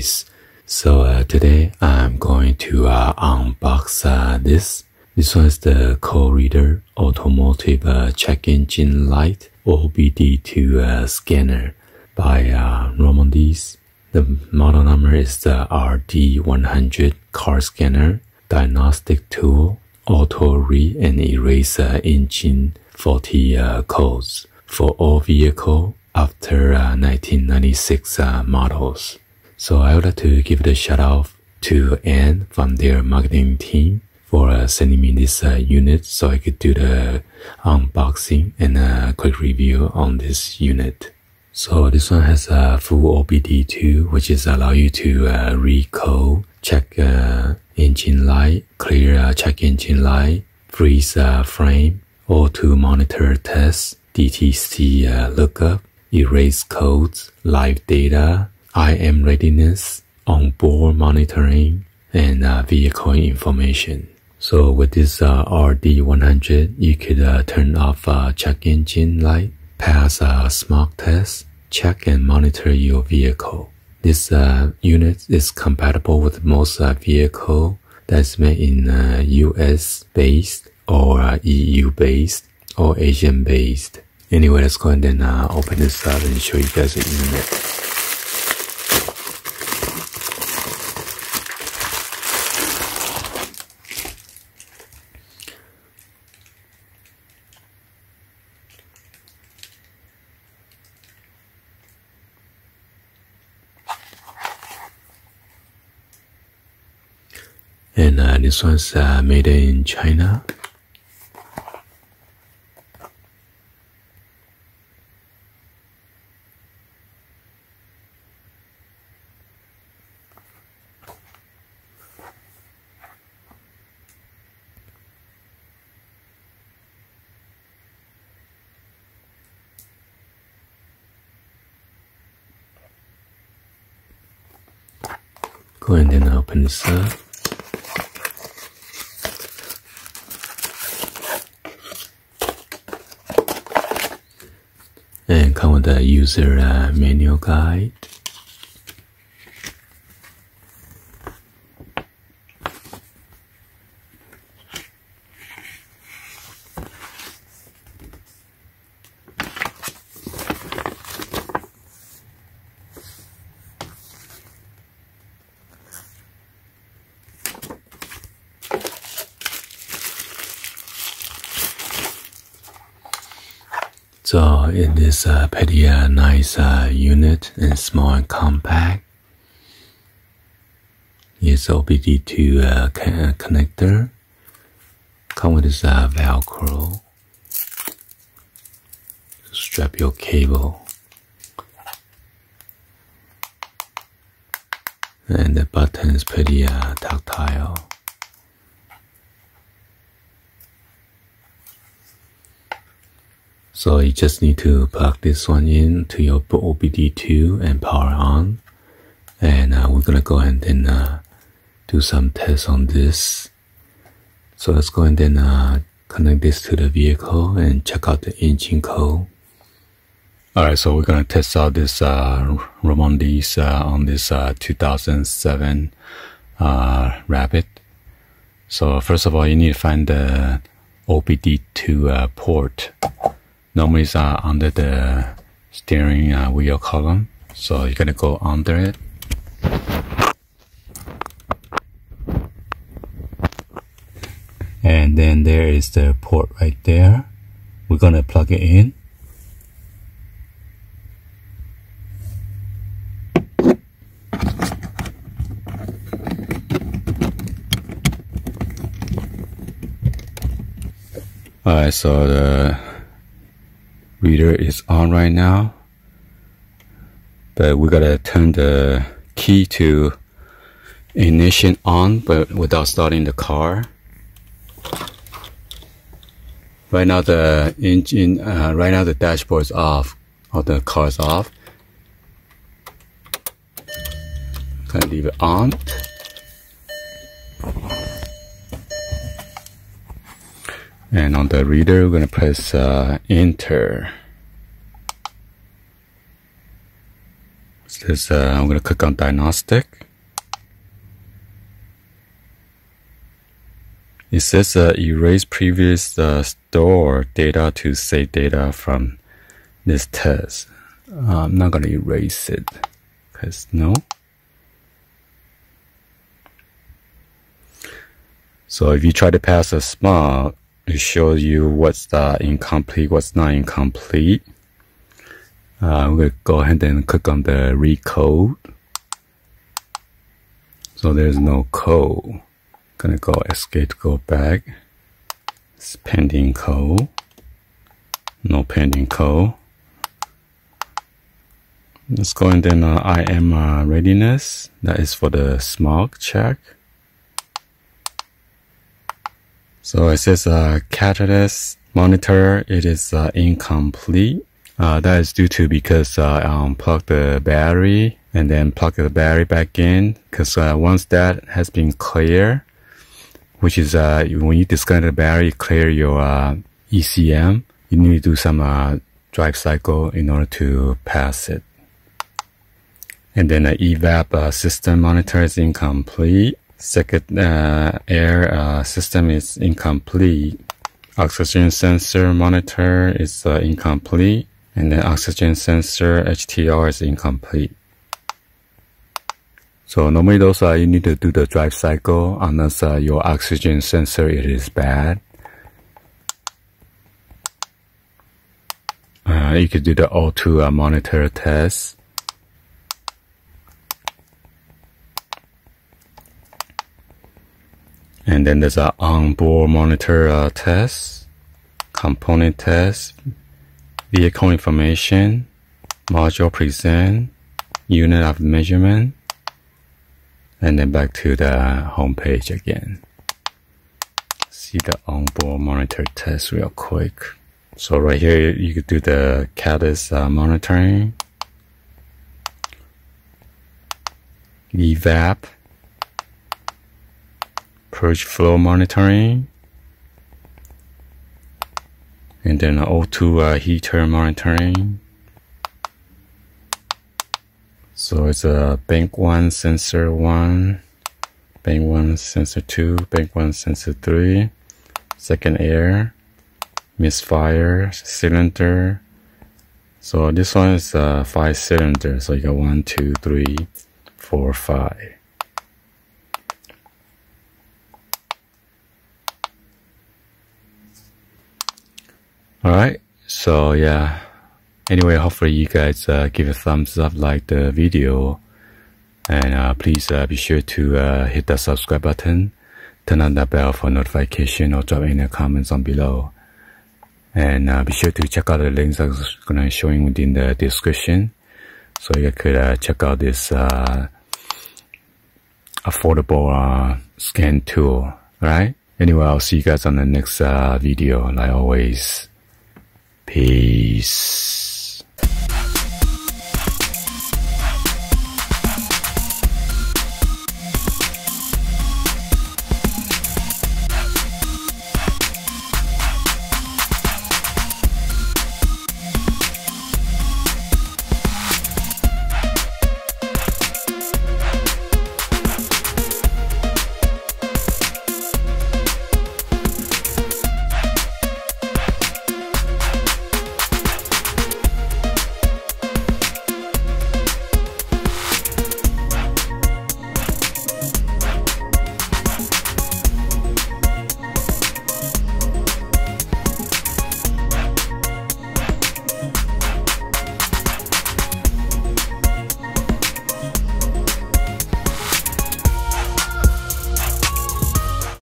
case. So today I'm going to unbox this. This one is the Co-Reader Automotive Check Engine Light OBDII Scanner by Romondes. The model number is the RD100 car scanner, diagnostic tool, auto read and erase engine faulty codes for all vehicle after 1996 models. So I would like to give it a shout out to Anne from their marketing team for sending me this unit so I could do the unboxing and quick review on this unit. So this one has a full OBD2, which is allow you to recode, check engine light, clear check engine light, freeze frame, auto monitor test, DTC lookup, erase codes, live data, IM readiness, onboard monitoring, and vehicle information. So with this RD100, you could turn off check engine light, pass a SMOG test, check and monitor your vehicle. This unit is compatible with most vehicle that's made in US based or EU based or Asian based. Anyway, let's go and then open this up and show you guys the unit. And this one's made in China. Go ahead and open this up. And come with the user manual guide. So it is pretty nice unit and small and compact. It's OBD2 connector. Come with this Velcro. Strap your cable. And the button is pretty tactile. So you just need to plug this one in to your OBD2 and power on. And we're going to go ahead and then do some tests on this. So let's go ahead and then connect this to the vehicle and check out the engine code. Alright, so we're going to test out this Romondes on this 2007 Rabbit. So first of all, you need to find the OBD2 port. Normally it's under the steering wheel column, so you're gonna go under it. And then there is the port right there. We're gonna plug it in. Alright, so the reader is on right now, but we gotta turn the key to ignition on, but without starting the car. Right now the engine, the dashboard is off, or the car is off. Gonna leave it on. And on the reader, we're going to press enter. It's is I'm going to click on diagnostic. It says erase previous store data to save data from this test. I'm not going to erase it because no. So if you try to pass a SMOG, it shows you what's incomplete, what's not incomplete. I'm going to go ahead and click on the recode. So there's no code. Gonna go escape to go back. It's pending code. No pending code. Let's go and then IM readiness. That is for the SMOG check. So it says catalyst monitor. It is incomplete. That is due to because I unplugged the battery and then plugged the battery back in. Because once that has been cleared, which is when you disconnect the battery, clear your ECM, you need to do some drive cycle in order to pass it. And then the EVAP system monitor is incomplete. Circuit air system is incomplete. Oxygen sensor monitor is incomplete. And then oxygen sensor HTR is incomplete. So normally those you need to do the drive cycle unless your oxygen sensor it is bad. You could do the O2 monitor test. And then there's an onboard monitor test, component test, vehicle information, module present, unit of measurement, and then back to the home page again. See the onboard monitor test real quick. So right here, you could do the catalyst monitoring, EVAP, purge flow monitoring, and then O2 heater monitoring. So it's a bank 1 sensor 1, bank 1 sensor 2, bank 1 sensor 3, second air, misfire, cylinder. So this one is 5 cylinders, so you got 1, 2, 3, 4, 5. Alright, so yeah, anyway, hopefully you guys give a thumbs up, like the video, and please be sure to hit the subscribe button, turn on the bell for notification, or drop any comments on below. And be sure to check out the links I'm going to be showing within the description, so you could check out this affordable scan tool, right? Anyway, I'll see you guys on the next video, like always. Peace.